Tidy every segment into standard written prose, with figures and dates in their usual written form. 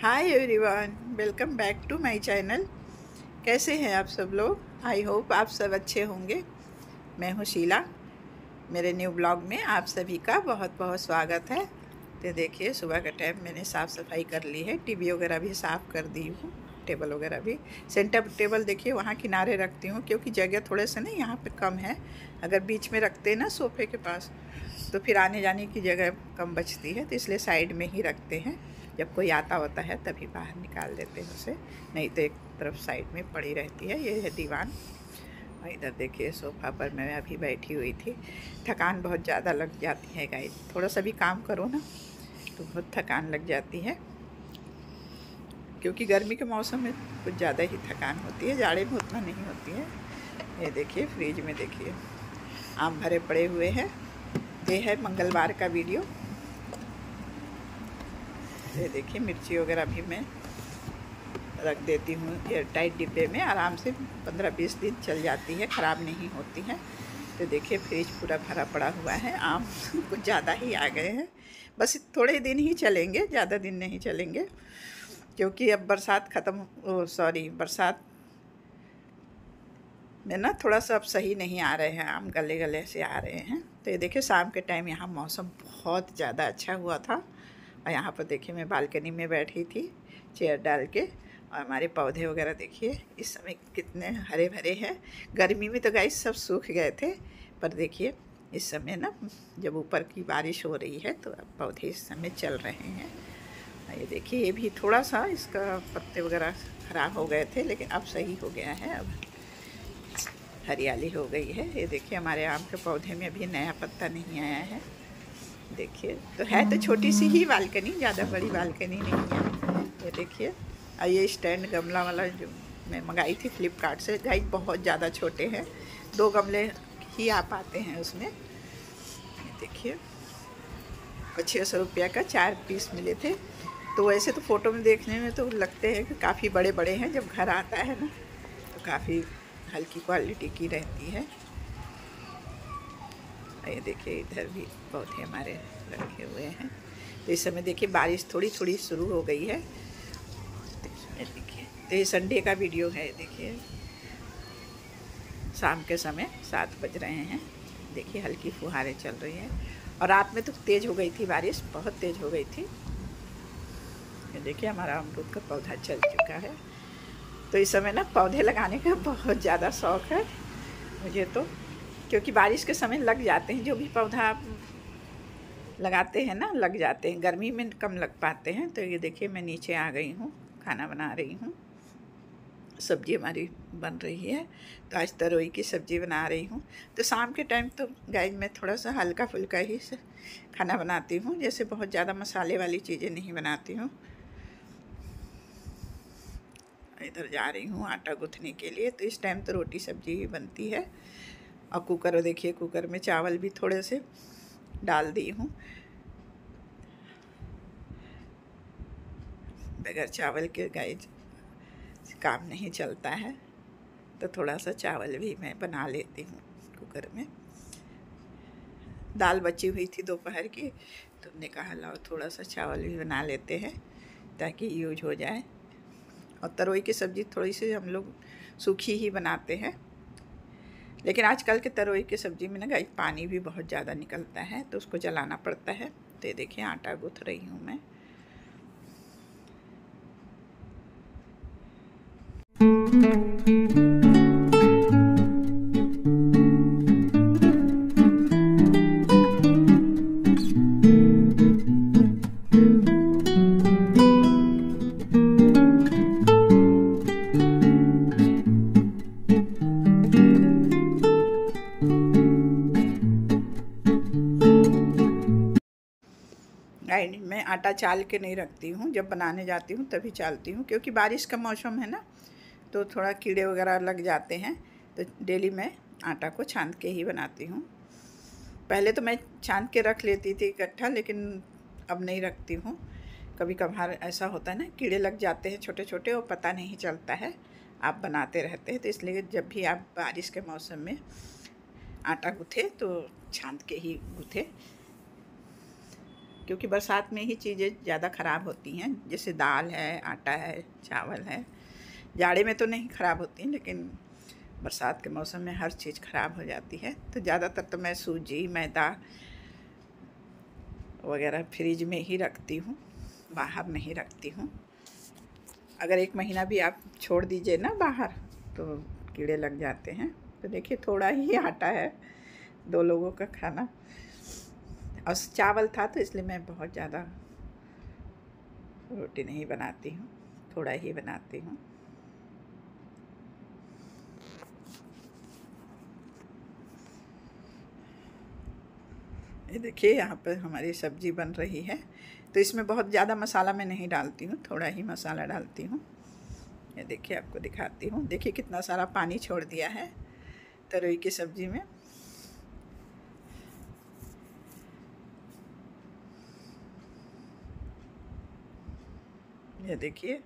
Hi everyone, welcome back to my channel. कैसे हैं आप सब लोग? आई होप आप सब अच्छे होंगे। मैं हूं शीला। मेरे न्यू ब्लॉग में आप सभी का बहुत बहुत स्वागत है। तो देखिए, सुबह का टाइम, मैंने साफ़ सफाई कर ली है, टीवी वगैरह भी साफ़ कर दी हूँ, टेबल वगैरह भी। सेंटर टेबल देखिए वहाँ किनारे रखती हूँ क्योंकि जगह थोड़े से ना यहाँ पे कम है। अगर बीच में रखते ना सोफे के पास तो फिर आने जाने की जगह कम बचती है, तो इसलिए साइड में ही रखते हैं। जब कोई आता होता है तभी बाहर निकाल देते हैं उसे, नहीं तो एक तरफ साइड में पड़ी रहती है। ये है दीवान। और इधर देखिए सोफ़ा पर मैं अभी बैठी हुई थी। थकान बहुत ज़्यादा लग जाती है गाइस, थोड़ा सा भी काम करो ना तो बहुत थकान लग जाती है, क्योंकि गर्मी के मौसम में कुछ ज़्यादा ही थकान होती है, जाड़े में उतना नहीं होती है। ये देखिए फ्रिज में देखिए आम भरे पड़े हुए हैं। ये है मंगलवार का वीडियो। ये देखिए मिर्ची वगैरह भी मैं रख देती हूँ एयर टाइट डिब्बे में, आराम से 15-20 दिन चल जाती है, ख़राब नहीं होती है। तो देखिए फ्रिज पूरा भरा पड़ा हुआ है। आम कुछ ज़्यादा ही आ गए हैं, बस थोड़े दिन ही चलेंगे, ज़्यादा दिन नहीं चलेंगे, क्योंकि अब बरसात ख़त्म, सॉरी बरसात में ना थोड़ा सा अब सही नहीं आ रहे हैं आम, गले गले से आ रहे हैं। तो ये देखिए शाम के टाइम यहाँ मौसम बहुत ज़्यादा अच्छा हुआ था। और यहाँ पर देखिए मैं बालकनी में बैठी थी चेयर डाल के, और हमारे पौधे वगैरह देखिए इस समय कितने हरे भरे हैं। गर्मी में तो गाइस सब सूख गए थे, पर देखिए इस समय ना जब ऊपर की बारिश हो रही है तो अब पौधे इस समय चल रहे हैं। ये देखिए ये भी थोड़ा सा, इसका पत्ते वगैरह ख़राब हो गए थे, लेकिन अब सही हो गया है, अब हरियाली हो गई है। ये देखिए हमारे आम के पौधे में अभी नया पत्ता नहीं आया है। देखिए तो है तो छोटी सी ही बालकनी, ज़्यादा बड़ी बालकनी नहीं है। ये देखिए, और ये स्टैंड गमला वाला जो मैं मंगाई थी फ्लिपकार्ट से, गाइस बहुत ज़्यादा छोटे हैं, 2 गमले ही आ पाते हैं उसमें। ये देखिए, और 600 रुपया का 4 पीस मिले थे। तो वैसे तो फ़ोटो में देखने में तो लगते हैं कि काफ़ी बड़े बड़े हैं, जब घर आता है ना तो काफ़ी हल्की क्वालिटी की रहती है। ये देखिए इधर भी पौधे हमारे रखे हुए हैं। तो इस समय देखिए बारिश थोड़ी थोड़ी शुरू हो गई है। देखिए तो ये संडे का वीडियो है। देखिए शाम के समय 7 बज रहे हैं, देखिए हल्की फुहारें चल रही हैं, और रात में तो तेज़ हो गई थी बारिश, बहुत तेज़ हो गई थी। ये देखिए हमारा अमरूद का पौधा चल चुका है। तो इस समय ना पौधे लगाने का बहुत ज़्यादा शौक़ है मुझे तो, क्योंकि बारिश के समय लग जाते हैं, जो भी पौधा आप लगाते हैं ना लग जाते हैं, गर्मी में कम लग पाते हैं। तो ये देखिए मैं नीचे आ गई हूँ, खाना बना रही हूँ, सब्जी हमारी बन रही है। तो आज तरोई की सब्ज़ी बना रही हूँ। तो शाम के टाइम तो गाइस मैं थोड़ा सा हल्का फुल्का ही खाना बनाती हूँ, जैसे बहुत ज़्यादा मसाले वाली चीज़ें नहीं बनाती हूँ। इधर जा रही हूँ आटा गूँथने के लिए। तो इस टाइम तो रोटी सब्जी ही बनती है। और कुकर देखिए, कुकर में चावल भी थोड़े से डाल दी हूँ, बगैर चावल के गाइस काम नहीं चलता है, तो थोड़ा सा चावल भी मैं बना लेती हूँ कुकर में। दाल बची हुई थी दोपहर की, तो हमने कहा लाओ थोड़ा सा चावल भी बना लेते हैं ताकि यूज हो जाए। और तरोई की सब्ज़ी थोड़ी सी हम लोग सूखी ही बनाते हैं, लेकिन आजकल के तरोई की सब्ज़ी में ना गाइस पानी भी बहुत ज़्यादा निकलता है, तो उसको जलाना पड़ता है। तो ये देखिए आटा गूँथ रही हूँ मैं। मैं आटा चाल के नहीं रखती हूँ, जब बनाने जाती हूँ तभी चालती हूँ, क्योंकि बारिश का मौसम है ना तो थोड़ा कीड़े वगैरह लग जाते हैं। तो डेली मैं आटा को छान के ही बनाती हूँ। पहले तो मैं छान के रख लेती थी इकट्ठा, लेकिन अब नहीं रखती हूँ। कभी कभार ऐसा होता है ना कीड़े लग जाते हैं छोटे छोटे, और पता नहीं चलता है, आप बनाते रहते हैं। तो इसलिए जब भी आप बारिश के मौसम में आटा गूँथे तो छान के ही गूँथे। क्योंकि बरसात में ही चीज़ें ज़्यादा ख़राब होती हैं, जैसे दाल है, आटा है, चावल है। जाड़े में तो नहीं ख़राब होती हैं, लेकिन बरसात के मौसम में हर चीज़ ख़राब हो जाती है। तो ज़्यादातर तो मैं सूजी मैदा वगैरह फ्रिज में ही रखती हूँ, बाहर नहीं रखती हूँ। अगर एक महीना भी आप छोड़ दीजिए ना बाहर तो कीड़े लग जाते हैं। तो देखिए थोड़ा ही आटा है, 2 लोगों का खाना, और चावल था तो इसलिए मैं बहुत ज़्यादा रोटी नहीं बनाती हूँ, थोड़ा ही बनाती हूँ। ये देखिए यहाँ पर हमारी सब्ज़ी बन रही है। तो इसमें बहुत ज़्यादा मसाला मैं नहीं डालती हूँ, थोड़ा ही मसाला डालती हूँ। ये देखिए आपको दिखाती हूँ, देखिए कितना सारा पानी छोड़ दिया है तरोई की सब्ज़ी में। ये देखिए,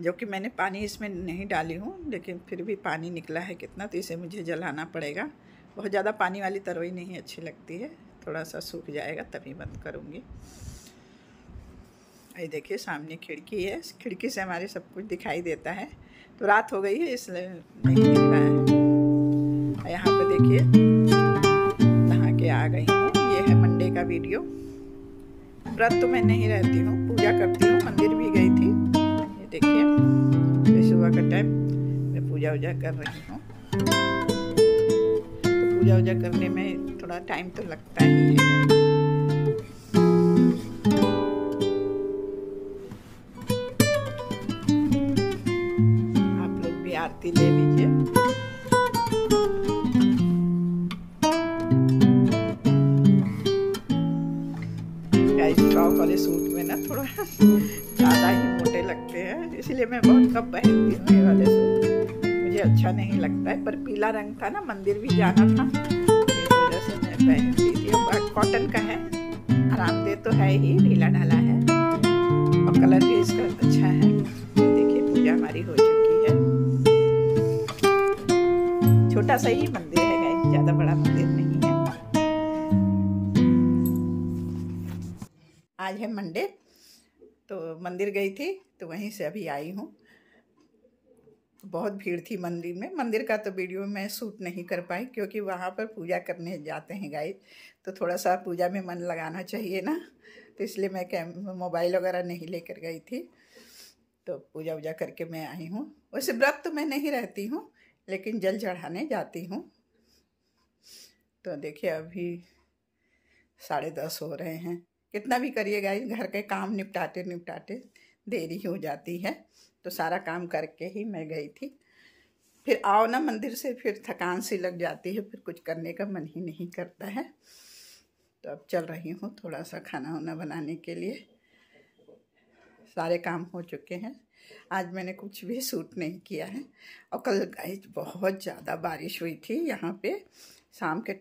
जो कि मैंने पानी इसमें नहीं डाली हूँ, लेकिन फिर भी पानी निकला है कितना। तो इसे मुझे जलाना पड़ेगा। बहुत ज़्यादा पानी वाली तरोई नहीं अच्छी लगती है, थोड़ा सा सूख जाएगा तभी बंद करूँगी। ये देखिए सामने खिड़की है, इस खिड़की से हमारे सब कुछ दिखाई देता है। तो रात हो गई है इसलिए नहीं दिख रहा है। यहाँ पे देखिए नहा के आ गई हूँ। ये है मंडे का वीडियो। व्रत तो मैं नहीं रहती हूँ, पूजा करती हूँ, मंदिर भी गई थी। ये देखिए सुबह का टाइम मैं पूजा वूजा कर रही हूँ। पूजा वूजा करने में थोड़ा टाइम तो लगता ही है। आप लोग भी आरती ले लीजिए। फ्रॉक वाले सूट में ना थोड़ा ज्यादा ही मोटे लगते हैं, इसलिए मैं बहुत कम पहनती हूँ ये वाले सूट। अच्छा नहीं लगता है, पर पीला रंग था ना, मंदिर भी जाना था, इस वजह से मैं पहनती थी। और कॉटन का है, आरामदेह तो है ही, ढीला ढाला है, और कलर भी इसका अच्छा है। देखिए पूजा हमारी हो चुकी है। छोटा सा ही मंदिर है गाइस, ज्यादा बड़ा मंदिर नहीं है। आज है मंडे, तो मंदिर गई थी, तो वहीं से अभी आई हूँ। बहुत भीड़ थी मंदिर में। मंदिर का तो वीडियो मैं शूट नहीं कर पाई, क्योंकि वहाँ पर पूजा करने जाते हैं गाइस, तो थोड़ा सा पूजा में मन लगाना चाहिए ना, तो इसलिए मैं मोबाइल वगैरह नहीं लेकर गई थी। तो पूजा वूजा करके मैं आई हूँ। वैसे व्रत तो मैं नहीं रहती हूँ, लेकिन जल चढ़ाने जाती हूँ। तो देखिए अभी 10:30 हो रहे हैं। कितना भी करिए गाइस, घर के काम निपटाते निपटाते देरी हो जाती है। तो सारा काम करके ही मैं गई थी। फिर आओ ना मंदिर से, फिर थकान सी लग जाती है, फिर कुछ करने का मन ही नहीं करता है। तो अब चल रही हूँ थोड़ा सा खाना वाना बनाने के लिए। सारे काम हो चुके हैं। आज मैंने कुछ भी शूट नहीं किया है। और कल गाइस बहुत ज़्यादा बारिश हुई थी यहाँ पे शाम के।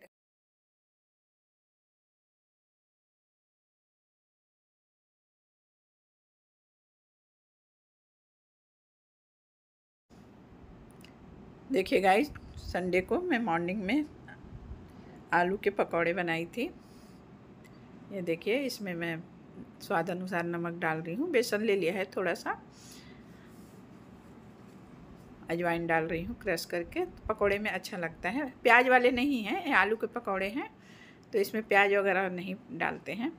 देखिए गाइस संडे को मैं मॉर्निंग में आलू के पकौड़े बनाई थी। ये देखिए इसमें मैं स्वाद अनुसार नमक डाल रही हूँ, बेसन ले लिया है थोड़ा सा, अजवाइन डाल रही हूँ क्रश करके। पकौड़े में अच्छा लगता है। प्याज वाले नहीं हैं, ये आलू के पकौड़े हैं, तो इसमें प्याज वगैरह नहीं डालते हैं,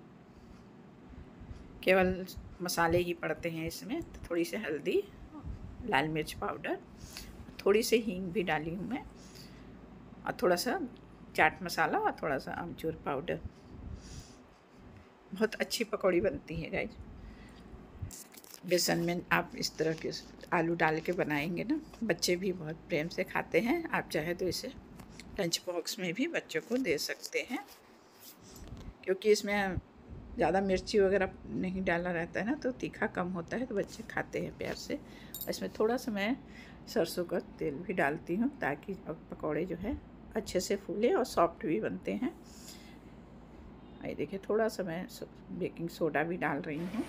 केवल मसाले ही पड़ते हैं इसमें। तो थोड़ी सी हल्दी, लाल मिर्च पाउडर, थोड़ी सी हींग भी डाली हूँ मैं, और थोड़ा सा चाट मसाला और थोड़ा सा आमचूर पाउडर। बहुत अच्छी पकौड़ी बनती है गाइज। बेसन में आप इस तरह के आलू डाल के बनाएंगे ना, बच्चे भी बहुत प्रेम से खाते हैं। आप चाहे तो इसे लंच बॉक्स में भी बच्चों को दे सकते हैं, क्योंकि इसमें ज़्यादा मिर्ची वगैरह नहीं डाला रहता है ना, तो तीखा कम होता है, तो बच्चे खाते हैं प्यार से। इसमें थोड़ा सा मैं सरसों का तेल भी डालती हूँ, ताकि पकौड़े जो है अच्छे से फूले और सॉफ्ट भी बनते हैं। ये देखिए थोड़ा सा मैं बेकिंग सोडा भी डाल रही हूँ,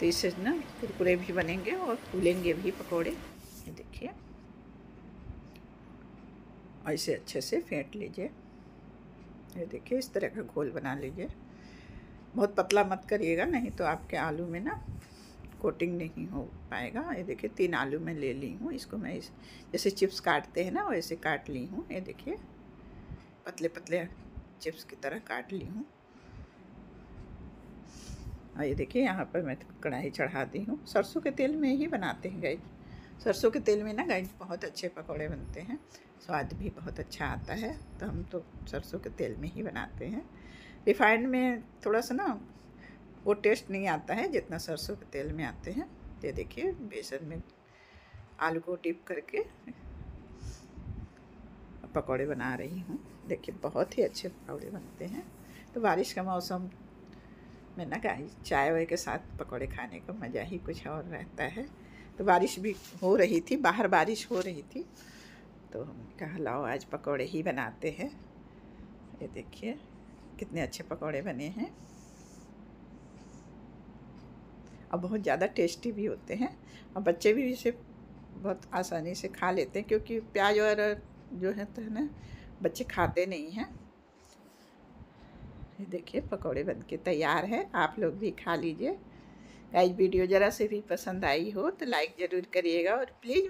तो इससे ना कुरकुरे भी बनेंगे और फूलेंगे भी पकौड़े। ये देखिए, और इसे अच्छे से फेंट लीजिए। ये देखिए इस तरह का घोल बना लीजिए। बहुत पतला मत करिएगा, नहीं तो आपके आलू में ना कोटिंग नहीं हो पाएगा। ये देखिए 3 आलू मैं ले ली हूँ, इसको मैं जैसे चिप्स काटते हैं ना वैसे काट ली हूँ। ये देखिए पतले पतले चिप्स की तरह काट ली हूँ। और ये देखिए यहाँ पर मैं कढ़ाई चढ़ा दी हूँ। सरसों के तेल में ही बनाते हैं गाइस, सरसों के तेल में ना गाइस बहुत अच्छे पकौड़े बनते हैं, स्वाद भी बहुत अच्छा आता है। तो हम तो सरसों के तेल में ही बनाते हैं। रिफाइंड में थोड़ा सा ना वो टेस्ट नहीं आता है जितना सरसों के तेल में आते हैं। ये देखिए बेसन में आलू को डिप करके पकौड़े बना रही हूँ। देखिए बहुत ही अच्छे पकौड़े बनते हैं। तो बारिश का मौसम में ना गाइस चाय वाय के साथ पकौड़े खाने का मज़ा ही कुछ और रहता है। तो बारिश भी हो रही थी, बाहर बारिश हो रही थी, तो हमने कहा लाओ आज पकौड़े ही बनाते हैं। ये देखिए कितने अच्छे पकौड़े बने हैं और बहुत ज़्यादा टेस्टी भी होते हैं और बच्चे भी इसे बहुत आसानी से खा लेते हैं, क्योंकि प्याज और जो है तो है ना बच्चे खाते नहीं हैं। देखिए पकौड़े बनके तैयार है, आप लोग भी खा लीजिए। गाइस वीडियो ज़रा से भी पसंद आई हो तो लाइक ज़रूर करिएगा और प्लीज़